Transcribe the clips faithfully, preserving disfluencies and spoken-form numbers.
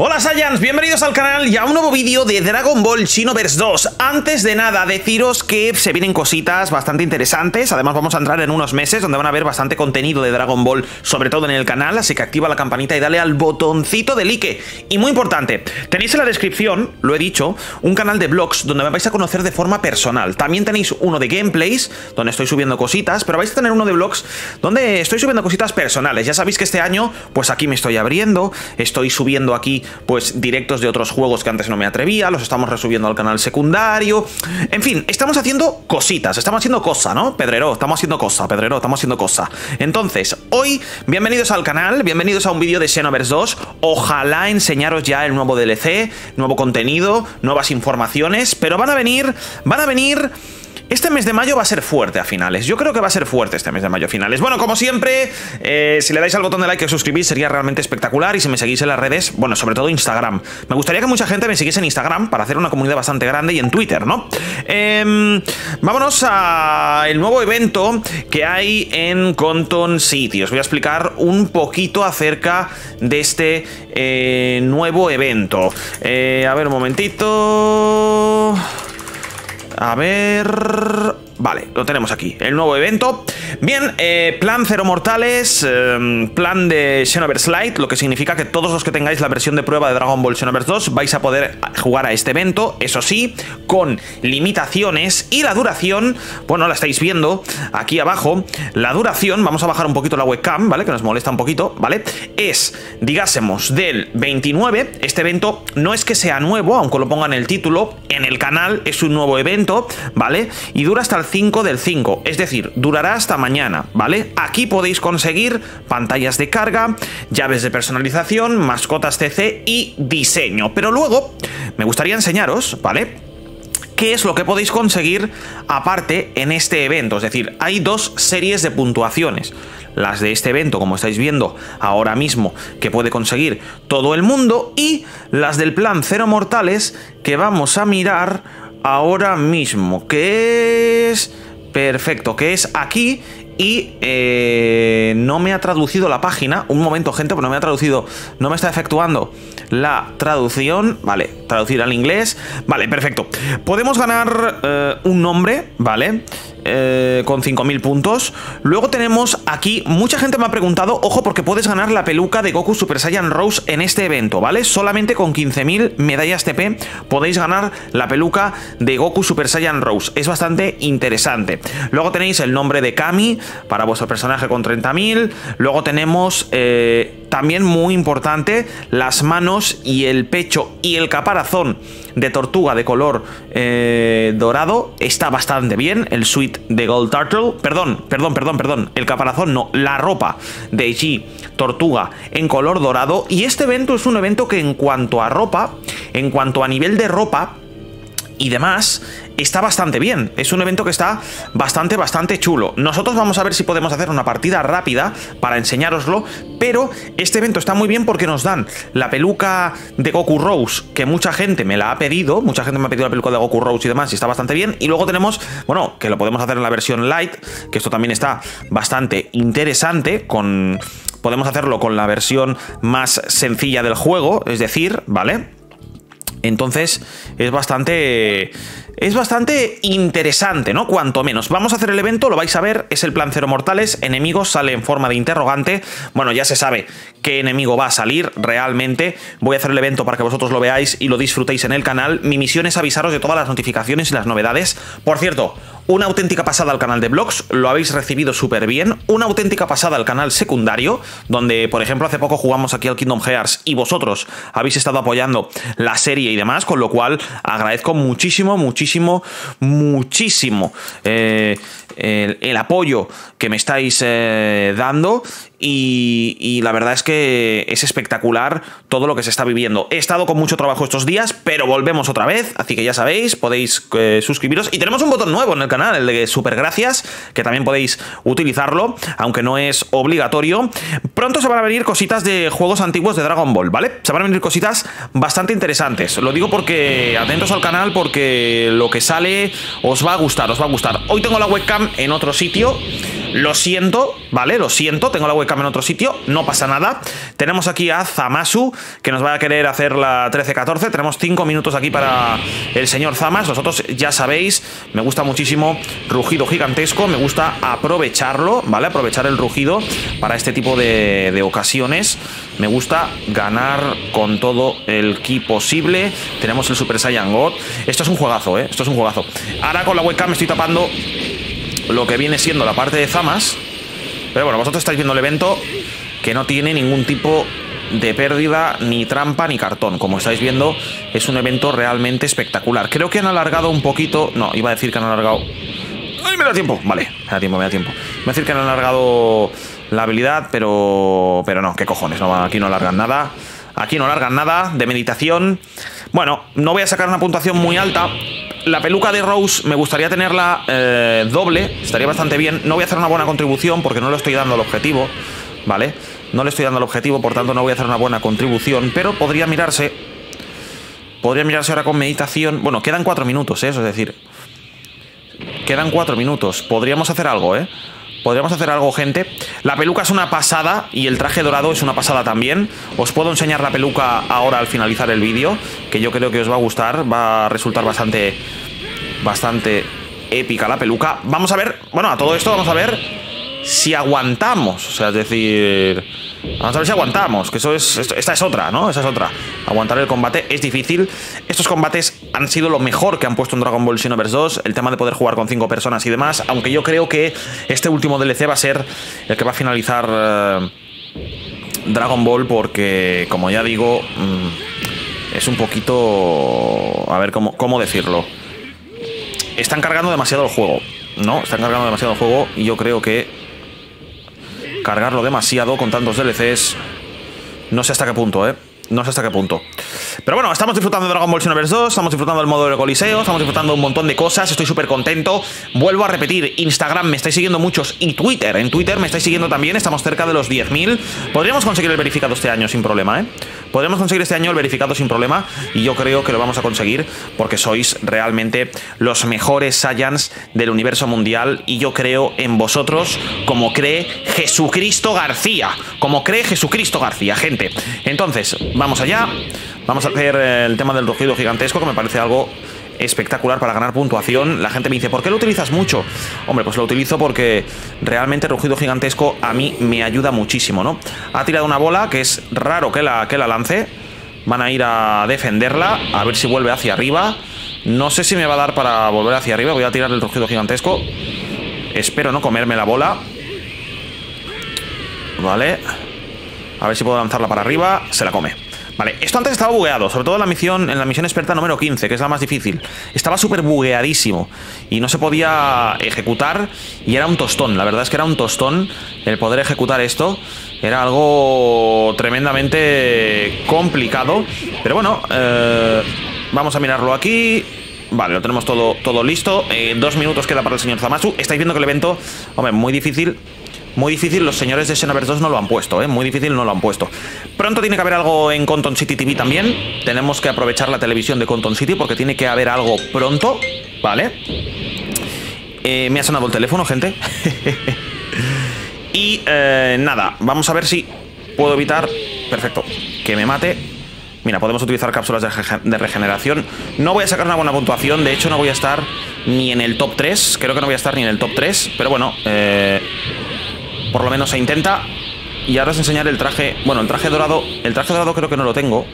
Hola Saiyans, bienvenidos al canal y a un nuevo vídeo de Dragon Ball Xenoverse dos. Antes de nada, deciros que se vienen cositas bastante interesantes. Además vamos a entrar en unos meses donde van a haber bastante contenido de Dragon Ball, sobre todo en el canal, así que activa la campanita y dale al botoncito de like. Y muy importante, tenéis en la descripción, lo he dicho, un canal de vlogs donde me vais a conocer de forma personal. También tenéis uno de gameplays, donde estoy subiendo cositas, pero vais a tener uno de vlogs donde estoy subiendo cositas personales. Ya sabéis que este año, pues aquí me estoy abriendo, estoy subiendo aquí pues directos de otros juegos que antes no me atrevía, los estamos resubiendo al canal secundario. En fin, estamos haciendo cositas, estamos haciendo cosa, ¿no? Pedrero, estamos haciendo cosa, Pedrero, estamos haciendo cosa. Entonces, hoy, bienvenidos al canal, bienvenidos a un vídeo de Xenoverse dos. Ojalá enseñaros ya el nuevo D L C, nuevo contenido, nuevas informaciones, pero van a venir, van a venir... Este mes de mayo va a ser fuerte a finales. Yo creo que va a ser fuerte este mes de mayo a finales. Bueno, como siempre, eh, si le dais al botón de like y os suscribís sería realmente espectacular. Y si me seguís en las redes, bueno, sobre todo Instagram. Me gustaría que mucha gente me siguiese en Instagram para hacer una comunidad bastante grande, y en Twitter, ¿no? Eh, vámonos al nuevo evento que hay en Conton City. Os voy a explicar un poquito acerca de este eh, nuevo evento. Eh, a ver, un momentito... A ver... Vale, lo tenemos aquí, el nuevo evento. Bien, eh, Plan Cero Mortales, eh, plan de Xenoverse Lite, lo que significa que todos los que tengáis la versión de prueba de Dragon Ball Xenoverse dos vais a poder jugar a este evento, eso sí, con limitaciones. Y la duración, bueno, la estáis viendo aquí abajo, la duración, vamos a bajar un poquito la webcam, ¿vale? Que nos molesta un poquito, ¿vale? Es, digásemos, del veintinueve, este evento no es que sea nuevo, aunque lo ponga en el título, en el canal es un nuevo evento, ¿vale? Y dura hasta el cinco del cinco, es decir, durará hasta mañana, ¿vale? Aquí podéis conseguir pantallas de carga, llaves de personalización, mascotas C C y diseño. Pero luego me gustaría enseñaros, ¿vale?, qué es lo que podéis conseguir aparte en este evento. Es decir, hay dos series de puntuaciones. Las de este evento, como estáis viendo ahora mismo, que puede conseguir todo el mundo, y las del plan Cero Mortales, que vamos a mirar ahora mismo, que es... Perfecto, que es aquí. Y eh, no me ha traducido la página. Un momento, gente, pues no me ha traducido. No me está efectuando la traducción. Vale, traducir al inglés. Vale, perfecto. Podemos ganar eh, un nombre, ¿vale? Eh, con cinco mil puntos. Luego tenemos aquí, mucha gente me ha preguntado, ojo, porque puedes ganar la peluca de Goku Super Saiyan Rose en este evento, ¿vale? Solamente con quince mil medallas T P podéis ganar la peluca de Goku Super Saiyan Rose. Es bastante interesante. Luego tenéis el nombre de Kami para vuestro personaje con treinta mil. Luego tenemos eh, también muy importante, las manos y el pecho y el caparazón de tortuga de color eh, dorado. Está bastante bien. El suit de Gold Turtle, perdón, perdón, perdón, perdón, el caparazón no, la ropa de G Tortuga en color dorado. Y este evento es un evento que en cuanto a ropa, en cuanto a nivel de ropa y demás, está bastante bien. Es un evento que está bastante, bastante chulo. Nosotros vamos a ver si podemos hacer una partida rápida para enseñároslo, pero este evento está muy bien porque nos dan la peluca de Goku Rose, que mucha gente me la ha pedido, mucha gente me ha pedido la peluca de Goku Rose y demás, y está bastante bien. Y luego tenemos, bueno, que lo podemos hacer en la versión Lite, que esto también está bastante interesante, con... podemos hacerlo con la versión más sencilla del juego, es decir, ¿vale? Entonces es bastante... Es bastante interesante, ¿no? Cuanto menos. Vamos a hacer el evento, lo vais a ver, es el plan Cero Mortales, enemigos sale en forma de interrogante. Bueno, ya se sabe qué enemigo va a salir realmente. Voy a hacer el evento para que vosotros lo veáis y lo disfrutéis en el canal. Mi misión es avisaros de todas las notificaciones y las novedades. Por cierto, una auténtica pasada al canal de vlogs, lo habéis recibido súper bien. Una auténtica pasada al canal secundario, donde, por ejemplo, hace poco jugamos aquí al Kingdom Hearts y vosotros habéis estado apoyando la serie y demás, con lo cual agradezco muchísimo, muchísimo, muchísimo eh, el, el apoyo que me estáis eh, dando. Y, y la verdad es que es espectacular todo lo que se está viviendo. He estado con mucho trabajo estos días, pero volvemos otra vez, así que ya sabéis, podéis eh, suscribiros. Y tenemos un botón nuevo en el canal, el de super gracias, que también podéis utilizarlo, aunque no es obligatorio. Pronto se van a venir cositas de juegos antiguos de Dragon Ball, ¿vale? Se van a venir cositas bastante interesantes. Lo digo porque atentos al canal, porque lo que sale os va a gustar, os va a gustar. Hoy tengo la webcam en otro sitio, Lo siento, ¿vale? Lo siento, tengo la webcam en otro sitio, no pasa nada. Tenemos aquí a Zamasu, que nos va a querer hacer la trece catorce. Tenemos cinco minutos aquí para el señor Zamas. Vosotros ya sabéis, me gusta muchísimo rugido gigantesco, me gusta aprovecharlo, ¿vale? Aprovechar el rugido para este tipo de, de ocasiones. Me gusta ganar con todo el ki posible. Tenemos el Super Saiyan God. Esto es un juegazo, ¿eh? Esto es un juegazo. Ahora con la webcam me estoy tapando lo que viene siendo la parte de Zamas. Pero bueno, vosotros estáis viendo el evento, que no tiene ningún tipo de pérdida, ni trampa, ni cartón. Como estáis viendo, es un evento realmente espectacular. Creo que han alargado un poquito. No, iba a decir que han alargado... ¡Ay, me da tiempo! Vale, me da tiempo, me da tiempo. Iba a decir que han alargado la habilidad, pero... Pero no, qué cojones, no, aquí no alargan nada. Aquí no alargan nada de meditación. Bueno, no voy a sacar una puntuación muy alta. La peluca de Rose me gustaría tenerla eh, doble, estaría bastante bien. No voy a hacer una buena contribución porque no le estoy dando el objetivo, ¿vale? No le estoy dando el objetivo, por tanto no voy a hacer una buena contribución, pero podría mirarse. Podría mirarse ahora con meditación. Bueno, quedan cuatro minutos, ¿eh? Eso es decir, quedan cuatro minutos. Podríamos hacer algo, ¿eh? Podríamos hacer algo, gente. La peluca es una pasada y el traje dorado es una pasada también. Os puedo enseñar la peluca ahora al finalizar el vídeo, que yo creo que os va a gustar. Va a resultar bastante, bastante épica la peluca. Vamos a ver, bueno, a todo esto vamos a ver si aguantamos. O sea, es decir, vamos a ver si aguantamos, que eso es, esta es otra, ¿no? Esa es otra. Aguantar el combate es difícil. Estos combates han sido lo mejor que han puesto en Dragon Ball Xenoverse dos, el tema de poder jugar con cinco personas y demás, aunque yo creo que este último D L C va a ser el que va a finalizar eh, Dragon Ball, porque, como ya digo, es un poquito... A ver, ¿cómo, cómo decirlo? Están cargando demasiado el juego, ¿no? Están cargando demasiado el juego y yo creo que cargarlo demasiado con tantos D L Cs, no sé hasta qué punto, ¿eh? No sé hasta qué punto. Pero bueno, estamos disfrutando de Dragon Ball Xenoverse dos, estamos disfrutando del modo del Coliseo, estamos disfrutando de un montón de cosas, estoy súper contento. Vuelvo a repetir, Instagram me estáis siguiendo muchos y Twitter, en Twitter me estáis siguiendo también, estamos cerca de los diez mil. Podríamos conseguir el verificado este año sin problema, ¿eh? Podríamos conseguir este año el verificado sin problema y yo creo que lo vamos a conseguir porque sois realmente los mejores Saiyans del universo mundial y yo creo en vosotros como cree Jesucristo García, como cree Jesucristo García, gente. Entonces, vamos allá, vamos a hacer el tema del rugido gigantesco, que me parece algo espectacular para ganar puntuación. La gente me dice, ¿por qué lo utilizas mucho? Hombre, pues lo utilizo porque realmente el rugido gigantesco a mí me ayuda muchísimo, ¿no? Ha tirado una bola, que es raro que la, que la lance. Van a ir a defenderla, a ver si vuelve hacia arriba. No sé si me va a dar para volver hacia arriba, voy a tirar el rugido gigantesco. Espero no comerme la bola. Vale, a ver si puedo lanzarla para arriba, se la come. Vale, esto antes estaba bugueado, sobre todo en la misión, en la misión experta número quince, que es la más difícil. Estaba súper bugueadísimo y no se podía ejecutar y era un tostón, la verdad es que era un tostón el poder ejecutar esto. Era algo tremendamente complicado, pero bueno, eh, vamos a mirarlo aquí. Vale, lo tenemos todo, todo listo. Eh, dos minutos queda para el señor Zamasu. Estáis viendo que el evento, hombre, muy difícil. Muy difícil, los señores de Xenoverse dos no lo han puesto, ¿eh? Muy difícil no lo han puesto. Pronto tiene que haber algo en Conton City T V también. Tenemos que aprovechar la televisión de Conton City porque tiene que haber algo pronto, ¿vale? Eh, me ha sonado el teléfono, gente. Y eh, nada, vamos a ver si puedo evitar... Perfecto, que me mate. Mira, podemos utilizar cápsulas de regeneración. No voy a sacar una buena puntuación, de hecho no voy a estar ni en el top tres. Creo que no voy a estar ni en el top tres, pero bueno... Eh... Por lo menos se intenta. Y ahora os enseñaré el traje. Bueno, el traje dorado. El traje dorado creo que no lo tengo.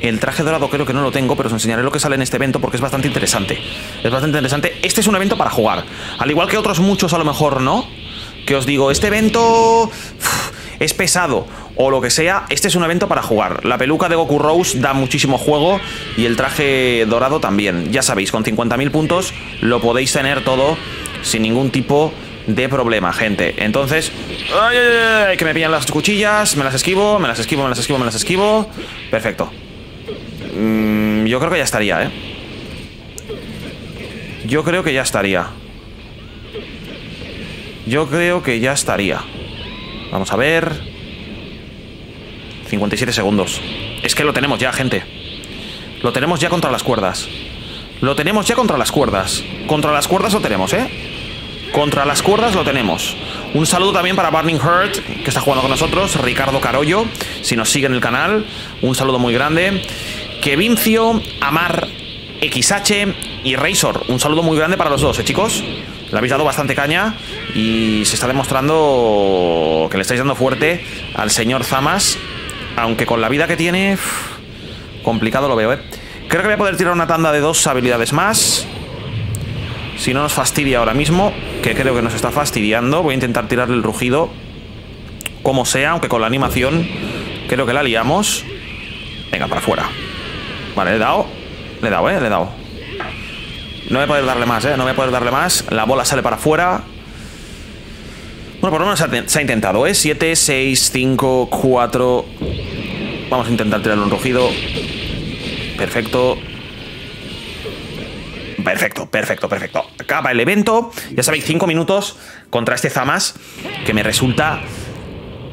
El traje dorado creo que no lo tengo, pero os enseñaré lo que sale en este evento porque es bastante interesante. Es bastante interesante. Este es un evento para jugar. Al igual que otros muchos, a lo mejor, ¿no? Que os digo, este evento es pesado o lo que sea. Este es un evento para jugar. La peluca de Goku Rose da muchísimo juego y el traje dorado también. Ya sabéis, con cincuenta mil puntos lo podéis tener todo sin ningún tipo de... de problema, gente. Entonces, ay, ay, ay, que me pillan las cuchillas. Me las esquivo, me las esquivo, me las esquivo, me las esquivo. Perfecto. mm, Yo creo que ya estaría, ¿eh? Yo creo que ya estaría. Yo creo que ya estaría. Vamos a ver. cincuenta y siete segundos. Es que lo tenemos ya, gente. Lo tenemos ya contra las cuerdas. Lo tenemos ya contra las cuerdas. Contra las cuerdas lo tenemos, ¿eh? Contra las cuerdas lo tenemos. Un saludo también para Burning Heart, que está jugando con nosotros, Ricardo Carollo, si nos sigue en el canal, un saludo muy grande. Kevincio, Amar xh y Razor, un saludo muy grande para los dos, ¿eh, chicos? Le habéis dado bastante caña y se está demostrando que le estáis dando fuerte al señor Zamas, aunque con la vida que tiene, complicado lo veo, ¿eh? Creo que voy a poder tirar una tanda de dos habilidades más. Si no nos fastidia ahora mismo, que creo que nos está fastidiando. Voy a intentar tirarle el rugido, como sea, aunque con la animación creo que la liamos. Venga, para afuera. Vale, le he dado. Le he dado, eh, le he dado. No voy a poder darle más, eh, no voy a poder darle más. La bola sale para afuera. Bueno, por lo menos se ha intentado, eh. siete, seis, cinco, cuatro. Vamos a intentar tirarle un rugido. Perfecto. Perfecto, perfecto, perfecto. Acaba el evento. Ya sabéis, cinco minutos contra este Zamas, que me resulta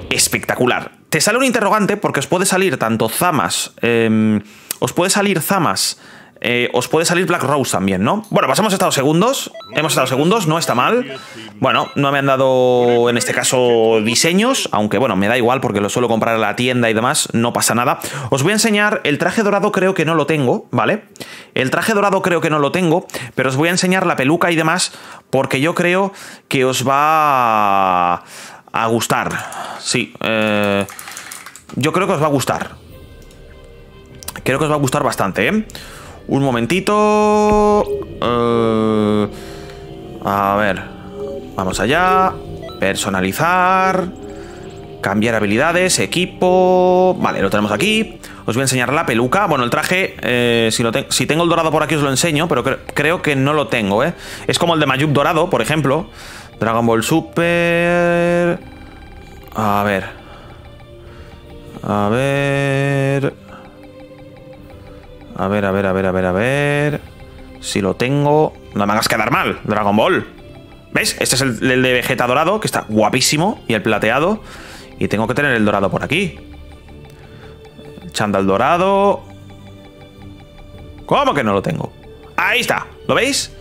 espectacular. Te sale un interrogante porque os puede salir tanto Zamas, eh, os puede salir Zamas, eh, os puede salir Black Rose también, ¿no? Bueno, pasamos a estado segundos. Hemos estado segundos, no está mal. Bueno, no me han dado en este caso diseños, aunque bueno, me da igual porque lo suelo comprar a la tienda y demás, no pasa nada. Os voy a enseñar, el traje dorado creo que no lo tengo, ¿vale? El traje dorado creo que no lo tengo, pero os voy a enseñar la peluca y demás porque yo creo que os va a gustar. Sí, eh, yo creo que os va a gustar. Creo que os va a gustar bastante, ¿eh? Un momentito. Eh, a ver. Vamos allá. Personalizar. Cambiar habilidades. Equipo. Vale, lo tenemos aquí. Os voy a enseñar la peluca. Bueno, el traje, eh, si, lo te si tengo el dorado por aquí os lo enseño, pero cre creo que no lo tengo, ¿eh? Es como el de Majin dorado, por ejemplo. Dragon Ball Super. A ver. A ver... A ver, a ver, a ver, a ver, a ver... Si lo tengo... No me hagas quedar mal, Dragon Ball. ¿Ves? Este es el, el de Vegeta dorado, que está guapísimo. Y el plateado. Y tengo que tener el dorado por aquí. Chándal dorado... ¿Cómo que no lo tengo? Ahí está. ¿Lo veis?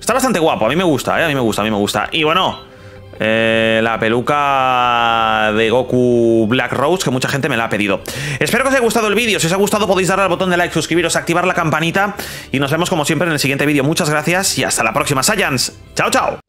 Está bastante guapo. A mí me gusta, ¿eh? A mí me gusta, a mí me gusta. Y bueno... Eh, la peluca de Goku Black Rose, que mucha gente me la ha pedido. Espero que os haya gustado el vídeo. Si os ha gustado podéis darle al botón de like, suscribiros, activar la campanita. Y nos vemos como siempre en el siguiente vídeo. Muchas gracias y hasta la próxima, Saiyans. Chao, chao.